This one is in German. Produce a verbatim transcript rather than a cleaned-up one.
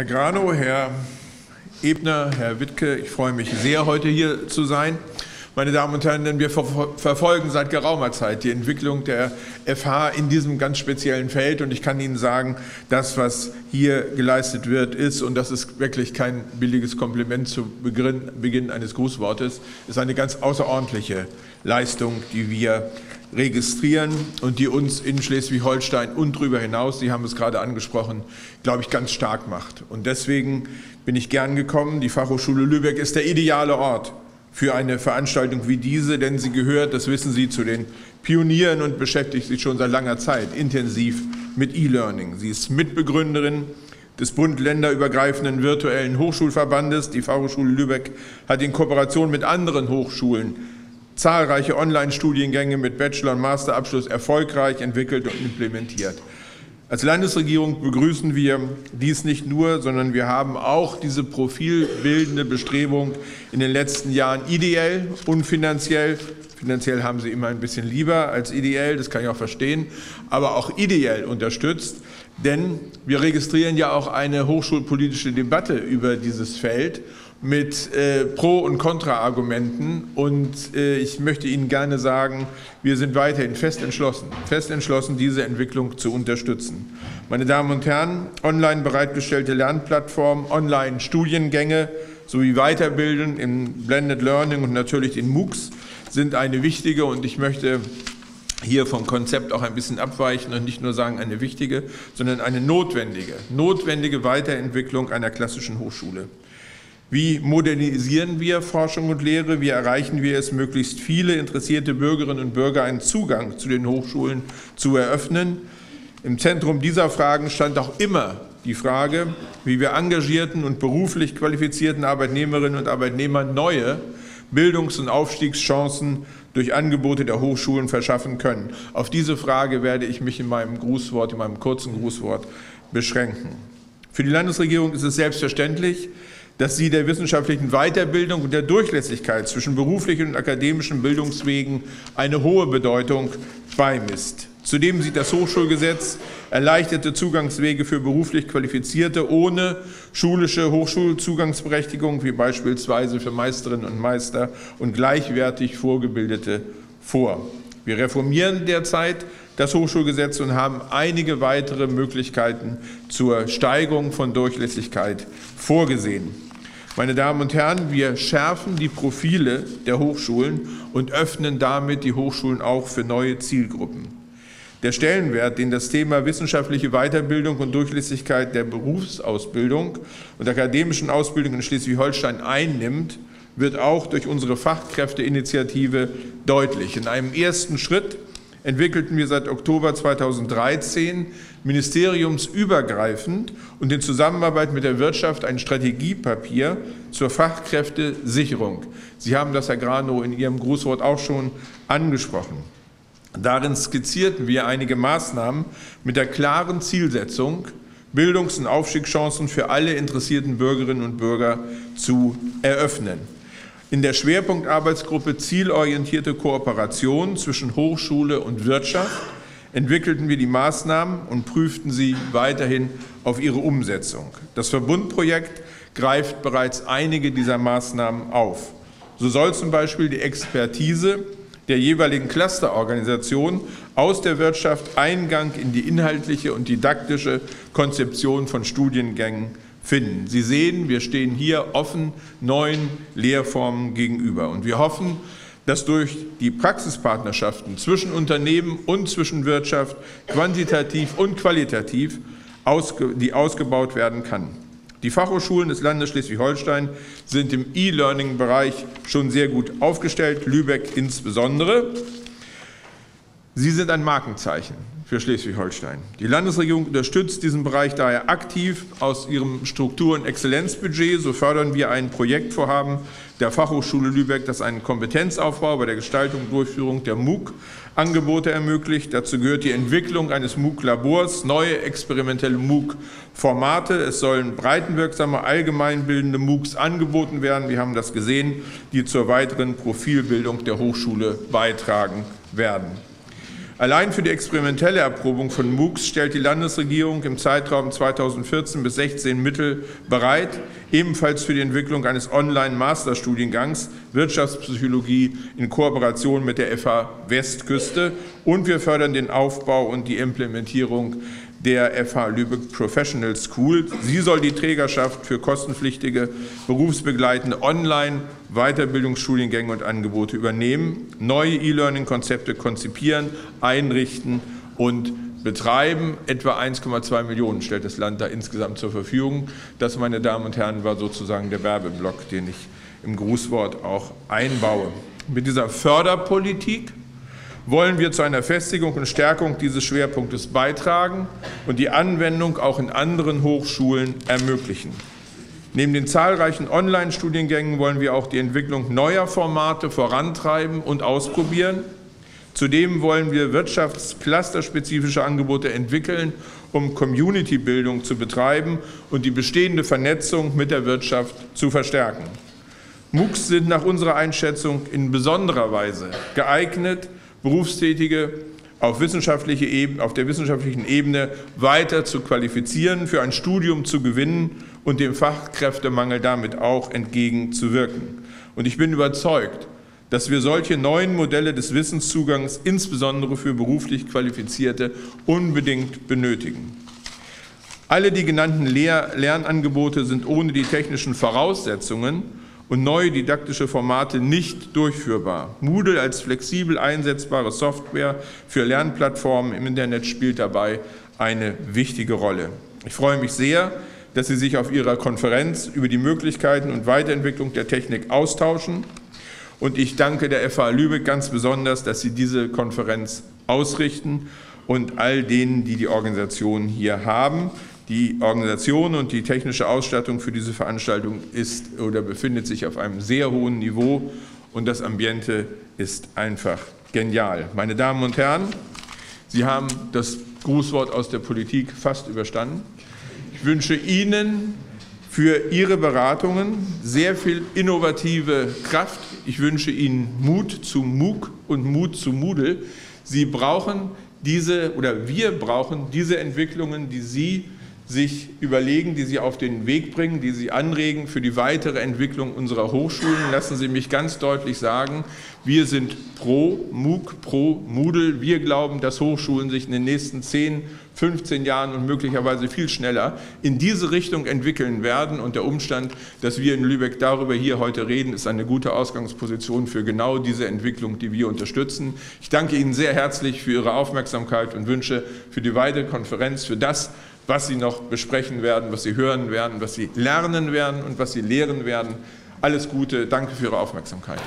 Herr Grano, Herr Ebner, Herr Wittke, ich freue mich sehr, heute hier zu sein. Meine Damen und Herren, denn wir verfolgen seit geraumer Zeit die Entwicklung der F H in diesem ganz speziellen Feld. Und ich kann Ihnen sagen, das, was hier geleistet wird, ist, und das ist wirklich kein billiges Kompliment zu Beginn eines Grußwortes, ist eine ganz außerordentliche Leistung, die wir registrieren und die uns in Schleswig-Holstein und darüber hinaus, Sie haben es gerade angesprochen, glaube ich, ganz stark macht. Und deswegen bin ich gern gekommen. Die Fachhochschule Lübeck ist der ideale Ort für eine Veranstaltung wie diese, denn sie gehört, das wissen Sie, zu den Pionieren und beschäftigt sich schon seit langer Zeit intensiv mit E-Learning. Sie ist Mitbegründerin des bund-länder-übergreifenden virtuellen Hochschulverbandes. Die Fachhochschule Lübeck hat in Kooperation mit anderen Hochschulen zahlreiche Online-Studiengänge mit Bachelor- und Masterabschluss erfolgreich entwickelt und implementiert. Als Landesregierung begrüßen wir dies nicht nur, sondern wir haben auch diese profilbildende Bestrebung in den letzten Jahren ideell und finanziell. Finanziell haben sie immer ein bisschen lieber als ideell, das kann ich auch verstehen, aber auch ideell unterstützt. Denn wir registrieren ja auch eine hochschulpolitische Debatte über dieses Feld mit äh, Pro- und Kontra-Argumenten. Und äh, ich möchte Ihnen gerne sagen, wir sind weiterhin fest entschlossen, fest entschlossen, diese Entwicklung zu unterstützen. Meine Damen und Herren, online bereitgestellte Lernplattformen, Online-Studiengänge sowie Weiterbilden im Blended Learning und natürlich den MOOCs sind eine wichtige, und ich möchte hier vom Konzept auch ein bisschen abweichen und nicht nur sagen eine wichtige, sondern eine notwendige, notwendige Weiterentwicklung einer klassischen Hochschule. Wie modernisieren wir Forschung und Lehre? Wie erreichen wir es, möglichst viele interessierte Bürgerinnen und Bürger einen Zugang zu den Hochschulen zu eröffnen? Im Zentrum dieser Fragen stand auch immer die Frage, wie wir engagierten und beruflich qualifizierten Arbeitnehmerinnen und Arbeitnehmern neue Bildungs- und Aufstiegschancen durch Angebote der Hochschulen verschaffen können. Auf diese Frage werde ich mich in meinem Grußwort, in meinem kurzen Grußwort beschränken. Für die Landesregierung ist es selbstverständlich, dass sie der wissenschaftlichen Weiterbildung und der Durchlässigkeit zwischen beruflichen und akademischen Bildungswegen eine hohe Bedeutung beimisst. Zudem sieht das Hochschulgesetz erleichterte Zugangswege für beruflich Qualifizierte ohne schulische Hochschulzugangsberechtigung, wie beispielsweise für Meisterinnen und Meister und gleichwertig Vorgebildete, vor. Wir reformieren derzeit das Hochschulgesetz und haben einige weitere Möglichkeiten zur Steigerung von Durchlässigkeit vorgesehen. Meine Damen und Herren, wir schärfen die Profile der Hochschulen und öffnen damit die Hochschulen auch für neue Zielgruppen. Der Stellenwert, den das Thema wissenschaftliche Weiterbildung und Durchlässigkeit der Berufsausbildung und akademischen Ausbildung in Schleswig-Holstein einnimmt, wird auch durch unsere Fachkräfteinitiative deutlich. In einem ersten Schritt entwickelten wir seit Oktober zweitausenddreizehn ministeriumsübergreifend und in Zusammenarbeit mit der Wirtschaft ein Strategiepapier zur Fachkräftesicherung. Sie haben das, Herr Grano, in Ihrem Grußwort auch schon angesprochen. Darin skizzierten wir einige Maßnahmen mit der klaren Zielsetzung, Bildungs- und Aufstiegschancen für alle interessierten Bürgerinnen und Bürger zu eröffnen. In der Schwerpunktarbeitsgruppe Zielorientierte Kooperation zwischen Hochschule und Wirtschaft entwickelten wir die Maßnahmen und prüften sie weiterhin auf ihre Umsetzung. Das Verbundprojekt greift bereits einige dieser Maßnahmen auf. So soll zum Beispiel die Expertise der jeweiligen Clusterorganisation aus der Wirtschaft Eingang in die inhaltliche und didaktische Konzeption von Studiengängen finden. Sie sehen, wir stehen hier offen neuen Lehrformen gegenüber. Und wir hoffen, dass durch die Praxispartnerschaften zwischen Unternehmen und zwischen Wirtschaft quantitativ und qualitativ ausge- die ausgebaut werden kann. Die Fachhochschulen des Landes Schleswig-Holstein sind im E-Learning-Bereich schon sehr gut aufgestellt, Lübeck insbesondere. Sie sind ein Markenzeichen für Schleswig-Holstein. Die Landesregierung unterstützt diesen Bereich daher aktiv aus ihrem Struktur- und Exzellenzbudget. So fördern wir ein Projektvorhaben der Fachhochschule Lübeck, das einen Kompetenzaufbau bei der Gestaltung und Durchführung der MOOC-Angebote ermöglicht. Dazu gehört die Entwicklung eines MOOC-Labors, neue experimentelle MOOC-Formate. Es sollen breitenwirksame, allgemeinbildende MOOCs angeboten werden, wir haben das gesehen, die zur weiteren Profilbildung der Hochschule beitragen werden. Allein für die experimentelle Erprobung von MOOCs stellt die Landesregierung im Zeitraum zweitausendvierzehn bis sechzehn Mittel bereit, ebenfalls für die Entwicklung eines Online-Masterstudiengangs Wirtschaftspsychologie in Kooperation mit der F H Westküste, und wir fördern den Aufbau und die Implementierung der F H Lübeck Professional School. Sie soll die Trägerschaft für kostenpflichtige, berufsbegleitende Online-Weiterbildungsstudiengänge und Angebote übernehmen, neue E-Learning-Konzepte konzipieren, einrichten und betreiben. Etwa eins Komma zwei Millionen stellt das Land da insgesamt zur Verfügung. Das, meine Damen und Herren, war sozusagen der Werbeblock, den ich im Grußwort auch einbaue. Mit dieser Förderpolitik wollen wir zu einer Festigung und Stärkung dieses Schwerpunktes beitragen und die Anwendung auch in anderen Hochschulen ermöglichen. Neben den zahlreichen Online-Studiengängen wollen wir auch die Entwicklung neuer Formate vorantreiben und ausprobieren. Zudem wollen wir wirtschaftsclusterspezifische Angebote entwickeln, um Community-Bildung zu betreiben und die bestehende Vernetzung mit der Wirtschaft zu verstärken. MOOCs sind nach unserer Einschätzung in besonderer Weise geeignet, Berufstätige auf, wissenschaftliche Ebene, auf der wissenschaftlichen Ebene weiter zu qualifizieren, für ein Studium zu gewinnen und dem Fachkräftemangel damit auch entgegenzuwirken. Und ich bin überzeugt, dass wir solche neuen Modelle des Wissenszugangs insbesondere für beruflich Qualifizierte unbedingt benötigen. Alle die genannten Lehr- Lernangebote sind ohne die technischen Voraussetzungen und neue didaktische Formate nicht durchführbar. Moodle als flexibel einsetzbare Software für Lernplattformen im Internet spielt dabei eine wichtige Rolle. Ich freue mich sehr, dass Sie sich auf Ihrer Konferenz über die Möglichkeiten und Weiterentwicklung der Technik austauschen. Und ich danke der F H Lübeck ganz besonders, dass Sie diese Konferenz ausrichten, und all denen, die die Organisation hier haben. Die Organisation und die technische Ausstattung für diese Veranstaltung ist oder befindet sich auf einem sehr hohen Niveau, und das Ambiente ist einfach genial. Meine Damen und Herren, Sie haben das Grußwort aus der Politik fast überstanden. Ich wünsche Ihnen für Ihre Beratungen sehr viel innovative Kraft. Ich wünsche Ihnen Mut zu MOOC und Mut zu Moodle. Sie brauchen diese, oder wir brauchen diese Entwicklungen, die Sie sich überlegen, die Sie auf den Weg bringen, die Sie anregen für die weitere Entwicklung unserer Hochschulen. Lassen Sie mich ganz deutlich sagen, wir sind pro MOOC, pro Moodle. Wir glauben, dass Hochschulen sich in den nächsten zehn, fünfzehn Jahren und möglicherweise viel schneller in diese Richtung entwickeln werden. Und der Umstand, dass wir in Lübeck darüber hier heute reden, ist eine gute Ausgangsposition für genau diese Entwicklung, die wir unterstützen. Ich danke Ihnen sehr herzlich für Ihre Aufmerksamkeit und wünsche für die weitere Konferenz, für das, was Sie noch besprechen werden, was Sie hören werden, was Sie lernen werden und was Sie lehren werden. Alles Gute, danke für Ihre Aufmerksamkeit.